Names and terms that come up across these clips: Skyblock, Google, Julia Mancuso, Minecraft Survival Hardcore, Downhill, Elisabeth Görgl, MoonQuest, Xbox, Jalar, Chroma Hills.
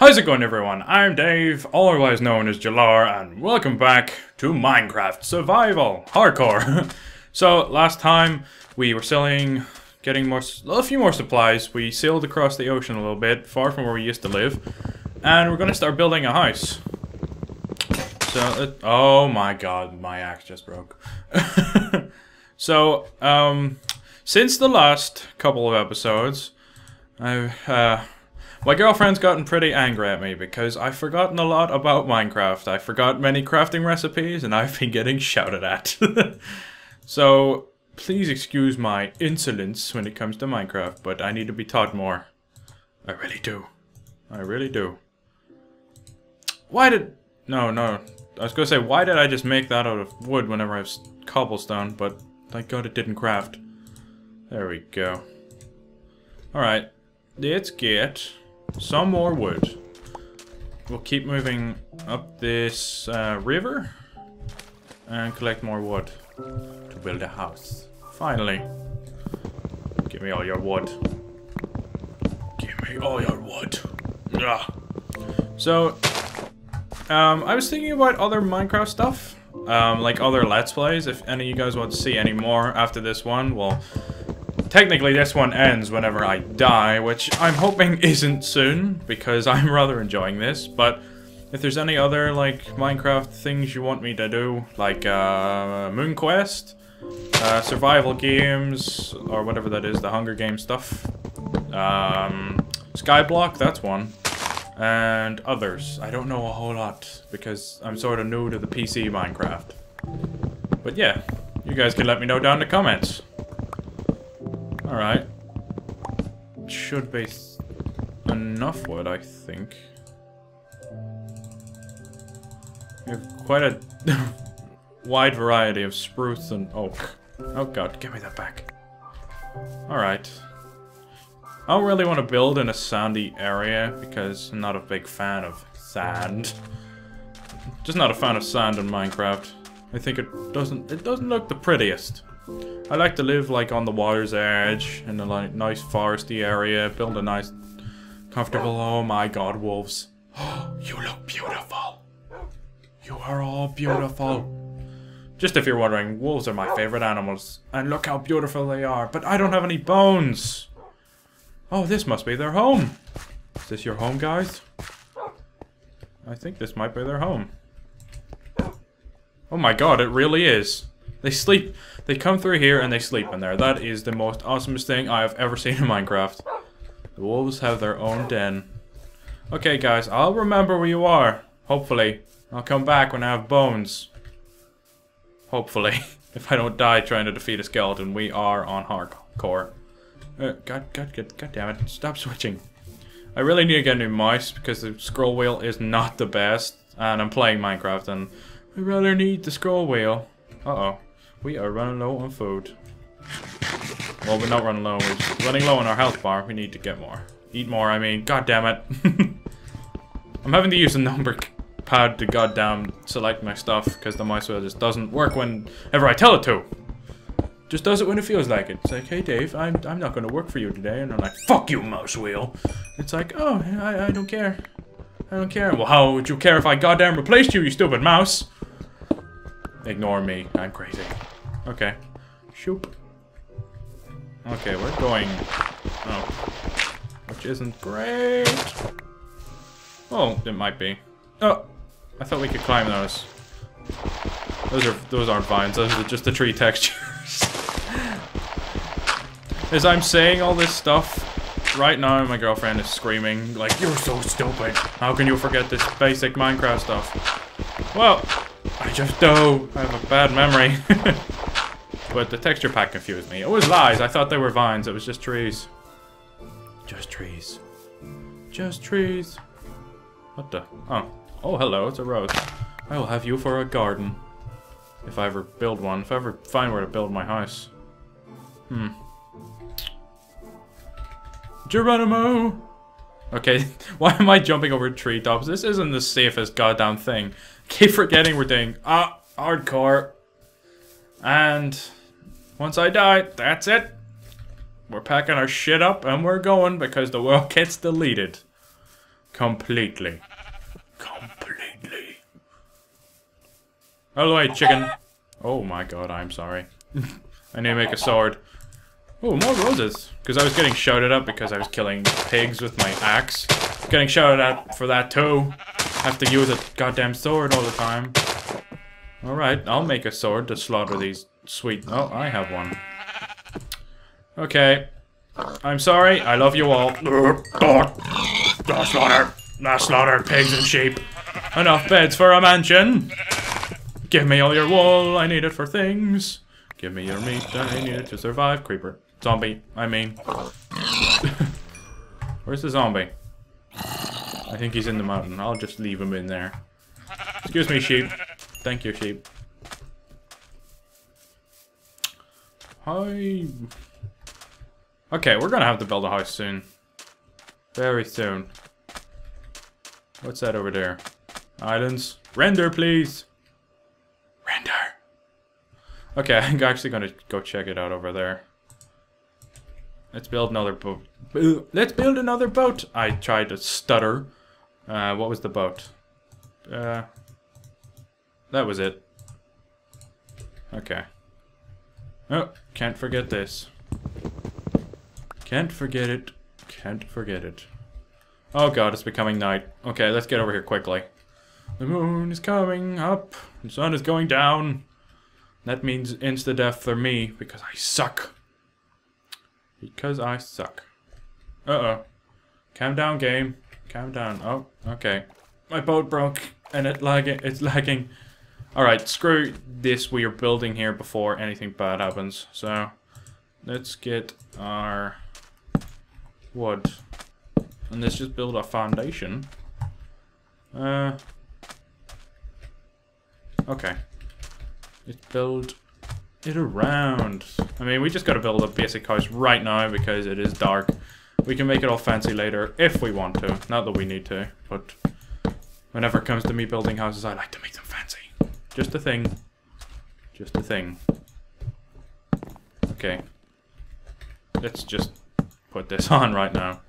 How's it going, everyone? I'm Dave, otherwise known as Jalar, and welcome back to Minecraft Survival Hardcore. So last time we were selling, getting a few more supplies. We sailed across the ocean a little bit, far from where we used to live, and we're going to start building a house. So, oh my god, my axe just broke. So, since the last couple of episodes, I've my girlfriend's gotten pretty angry at me because I've forgotten a lot about Minecraft. I forgot many crafting recipes and I've been getting shouted at. So, please excuse my insolence when it comes to Minecraft, but I need to be taught more. I really do. I really do. Why did... No, no. I was gonna say, why did I just make that out of wood whenever I have cobblestone, but thank god it didn't craft. There we go. Alright. Let's get... some more wood. We'll keep moving up this river and collect more wood to build a house. Finally. Give me all your wood. Give me all your wood. Ugh. So, I was thinking about other Minecraft stuff, like other Let's Plays. If any of you guys want to see any more after this one, well... technically, this one ends whenever I die, which I'm hoping isn't soon, because I'm rather enjoying this, but if there's any other, like, Minecraft things you want me to do, like, MoonQuest, survival games, or whatever that is, the Hunger Games stuff, Skyblock, that's one, and others. I don't know a whole lot, because I'm sort of new to the PC Minecraft. But yeah, you guys can let me know down in the comments. Alright. Should be enough wood, I think. We have quite a wide variety of spruce and oak. Oh god, give me that back. Alright. I don't really want to build in a sandy area because I'm not a big fan of sand. Just not a fan of sand in Minecraft. I think it doesn't look the prettiest. I like to live like on the water's edge, in a like, nice foresty area, build a nice, comfortable... Oh my god, wolves. Oh, you look beautiful. You are all beautiful. Just if you're wondering, wolves are my favorite animals. And look how beautiful they are, but I don't have any bones. Oh, this must be their home. Is this your home, guys? I think this might be their home. Oh my god, it really is. They sleep. They come through here and they sleep in there. That is the most awesomest thing I have ever seen in Minecraft. The wolves have their own den. Okay, guys, I'll remember where you are. Hopefully. I'll come back when I have bones. Hopefully. If I don't die trying to defeat a skeleton, we are on hardcore. God damn it. Stop switching. I really need to get a new mouse because the scroll wheel is not the best. And I'm playing Minecraft and I rather need the scroll wheel. Uh-oh. We are running low on food. Well, we're not running low. We're just running low on our health bar. We need to get more. Eat more, I mean. God damn it. I'm having to use the number pad to goddamn select my stuff because the mouse wheel just doesn't work whenever I tell it to. Just does it when it feels like it. It's like, hey Dave, I'm not going to work for you today. And I'm like, fuck you, mouse wheel. It's like, oh, I don't care. I don't care. Well, how would you care if I goddamn replaced you, you stupid mouse? Ignore me. I'm crazy. Okay. Shoop. Okay, we're going... oh. Which isn't great. Oh, it might be. Oh! I thought we could climb those. Those aren't vines. Those are just the tree textures. As I'm saying all this stuff, right now my girlfriend is screaming, like, you're so stupid. How can you forget this basic Minecraft stuff? Well... I just do. I have a bad memory. But the texture pack confused me. It was lies. I thought they were vines. It was just trees. Just trees. Just trees. What the? Oh. Oh, hello. It's a rose. I will have you for a garden. If I ever build one. If I ever find where to build my house. Hmm. Geronimo! Okay, why am I jumping over treetops? This isn't the safest goddamn thing. Keep forgetting we're doing hardcore. And once I die, that's it. We're packing our shit up and we're going because the world gets deleted. Completely. Completely. Out of the way, chicken. Oh my god, I'm sorry. I need to make a sword. Oh, more roses. Because I was getting shouted at because I was killing pigs with my axe. Getting shouted at for that too. I have to use a goddamn sword all the time. Alright, I'll make a sword to slaughter these sweet... Oh, I have one. Okay. I'm sorry, I love you all. Not slaughter pigs and sheep. Enough beds for a mansion. Give me all your wool, I need it for things. Give me your meat, I need it to survive. Creeper. Zombie, I mean. Where's the zombie? I think he's in the mountain. I'll just leave him in there. Excuse me, sheep. Thank you, sheep. Hi. Okay, we're gonna have to build a house soon. Very soon. What's that over there? Islands. Render, please! Render! Okay, I'm actually gonna go check it out over there. Let's build another boat. Let's build another boat! I tried to stutter. What was the boat? That was it. Okay. Oh, can't forget this. Can't forget it. Can't forget it. Oh god, it's becoming night. Okay, let's get over here quickly. The moon is coming up. The sun is going down. That means insta-death for me because I suck. Because I suck. Uh-oh. Calm down, game. Calm down. Oh, okay. My boat broke and it's lagging. Alright, screw this. We are building here before anything bad happens. So, let's get our... wood. And let's just build a foundation. Okay. Let's build it around. I mean, we just gotta build a basic house right now because it is dark. We can make it all fancy later if we want to. Not that we need to, but whenever it comes to me building houses, I like to make them fancy. Just a thing. Just a thing. Okay. Let's just... put this on right now.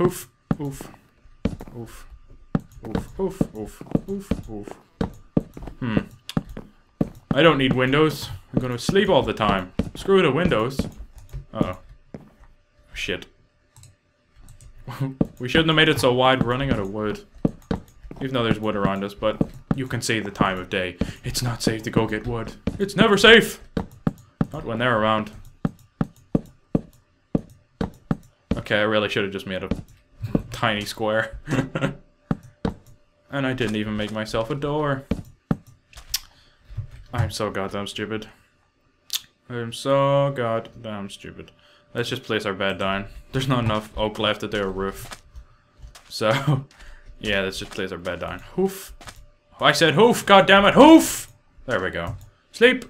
Oof, oof, oof, oof, oof, oof, oof, oof. I don't need windows. I'm gonna sleep all the time. Screw the windows. Uh-oh. Shit. We shouldn't have made it so wide, running out of wood. Even though there's wood around us, but you can see the time of day. It's not safe to go get wood. It's never safe! Not when they're around. Okay, I really should have just made a tiny square. And I didn't even make myself a door. I'm so goddamn stupid. I'm so goddamn stupid. Let's just place our bed down. There's not enough oak left to do a roof. So, yeah, let's just place our bed down. Hoof. I said hoof, goddammit, hoof! There we go. Sleep.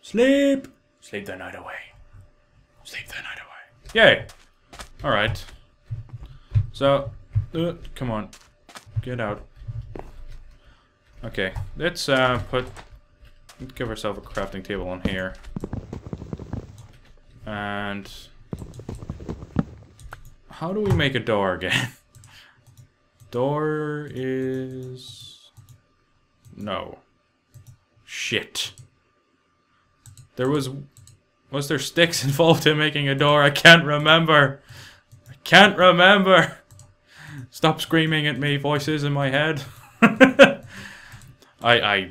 Sleep. Sleep the night away. Sleep the night away. Yay! Alright. So, come on. Get out. Okay, let's let's give ourselves a crafting table on here. And... how do we make a door again? Door is... no. Shit. There was... was there sticks involved in making a door? I can't remember. I can't remember. Stop screaming at me, voices in my head. I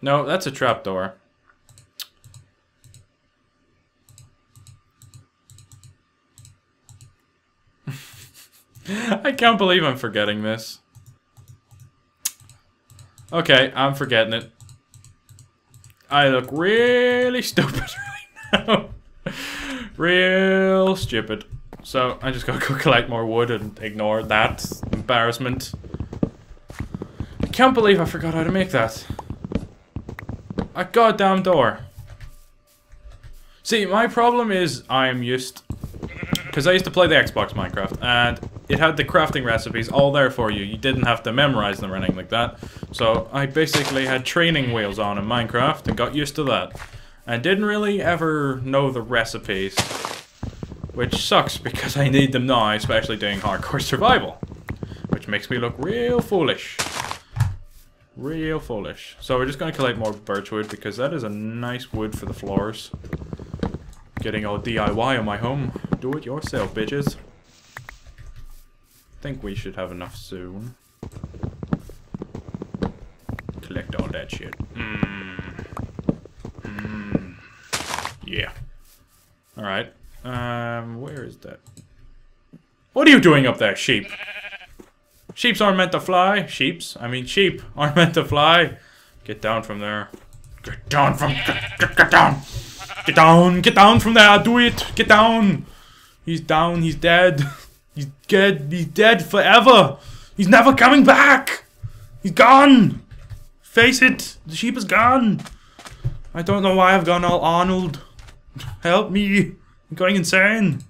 no, that's a trapdoor. I can't believe I'm forgetting this. Okay, I'm forgetting it. I look really stupid right now. Real stupid. So, I just gotta go collect more wood and ignore that embarrassment. I can't believe I forgot how to make that. A goddamn door. See, my problem is I'm used... because I used to play the Xbox Minecraft, and... it had the crafting recipes all there for you. You didn't have to memorize them or anything like that. So I basically had training wheels on in Minecraft and got used to that. I didn't really ever know the recipes, which sucks because I need them now, especially doing hardcore survival, which makes me look real foolish. Real foolish. So we're just going to collect more birchwood because that is a nice wood for the floors. Getting all DIY on my home. Do it yourself, bitches. Think we should have enough soon. Collect all that shit. Yeah. Alright. Where is that? What are you doing up there, sheep? Sheeps aren't meant to fly. Sheeps? I mean, sheep aren't meant to fly. Get down from there. Get down from... Get down. Get down. Get down from there. Do it. Get down. He's down. He's dead. He's dead. He's dead forever. He's never coming back. He's gone. Face it. The sheep is gone. I don't know why I've gone all Arnold. Help me. I'm going insane.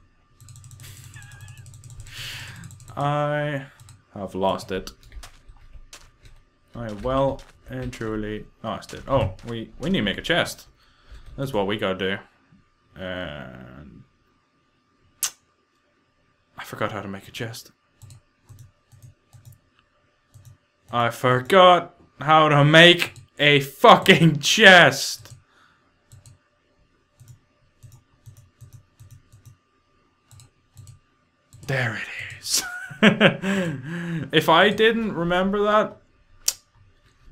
I've lost it. I well and truly lost it. Oh, we need to make a chest. That's what we gotta do. And I forgot how to make a chest. I forgot how to make a fucking chest. There it is. If I didn't remember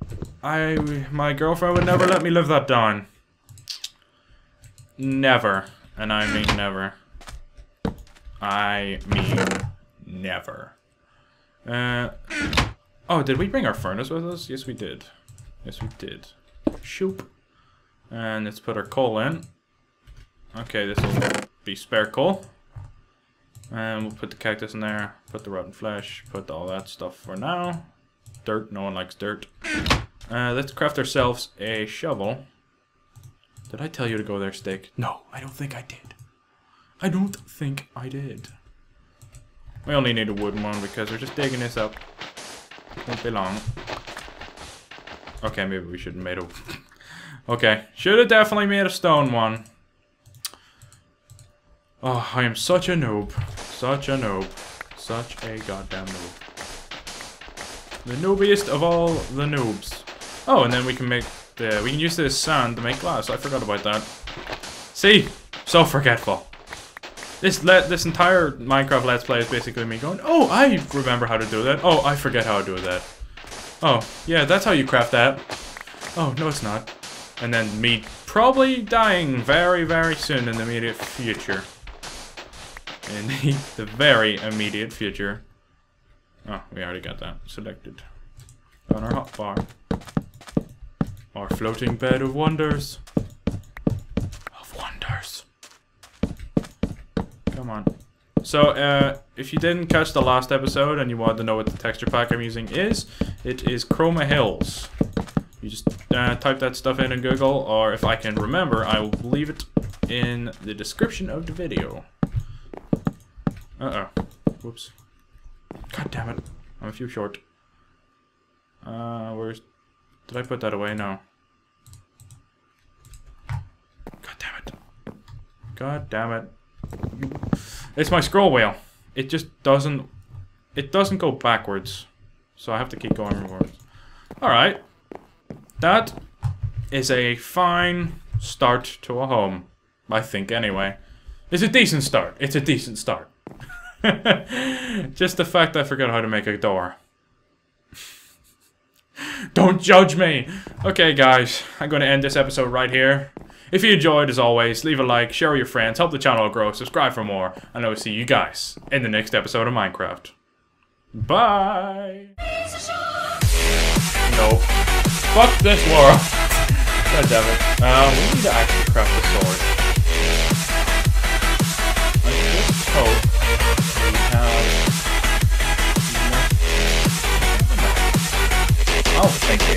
that, my girlfriend would never let me live that down. Never. And I mean never. I mean never. Oh, did we bring our furnace with us? Yes, we did. Yes, we did. Shoop. And let's put our coal in. Okay, this will be spare coal. And we'll put the cactus in there, put the rotten flesh, put all that stuff for now. Dirt, no one likes dirt. Let's craft ourselves a shovel. Did I tell you to go there, Steak? No, I don't think I did. I don't think I did. We only need a wooden one because we're just digging this up. Won't be long. Okay, maybe we should have made a... Okay, should have definitely made a stone one. Oh, I am such a noob. Such a noob. Such a goddamn noob. The noobiest of all the noobs. Oh, and then we can make the... We can use this sand to make glass. I forgot about that. See? So forgetful. This entire Minecraft Let's Play is basically me going, oh, I remember how to do that. Oh, I forget how to do that. Oh, yeah, that's how you craft that. Oh, no, it's not. And then me probably dying very, very soon in the immediate future. In the very immediate future. Oh, we already got that selected. On our hotbar. Our floating bed of wonders. Of wonders. Come on. So, if you didn't catch the last episode and you wanted to know what the texture pack I'm using is, it is Chroma Hills. You just type that stuff in Google, or if I can remember, I will leave it in the description of the video. Uh-oh. Whoops. God damn it. I'm a few short. Where's... Did I put that away? No. God damn it. God damn it. It's my scroll wheel. It just doesn't... It doesn't go backwards. So I have to keep going rewards. Alright. That is a fine start to a home. I think, anyway. It's a decent start. It's a decent start. Just the fact I forgot how to make a door. Don't judge me! Okay, guys. I'm going to end this episode right here. If you enjoyed, as always, leave a like, share with your friends, help the channel grow, subscribe for more, and I will see you guys in the next episode of Minecraft. Bye! No. Fuck this world! God damn it. We need to actually craft a sword. I just hope we have... Oh, thank you.